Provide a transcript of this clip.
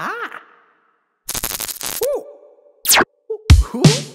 Ah! Ooh! Ooh!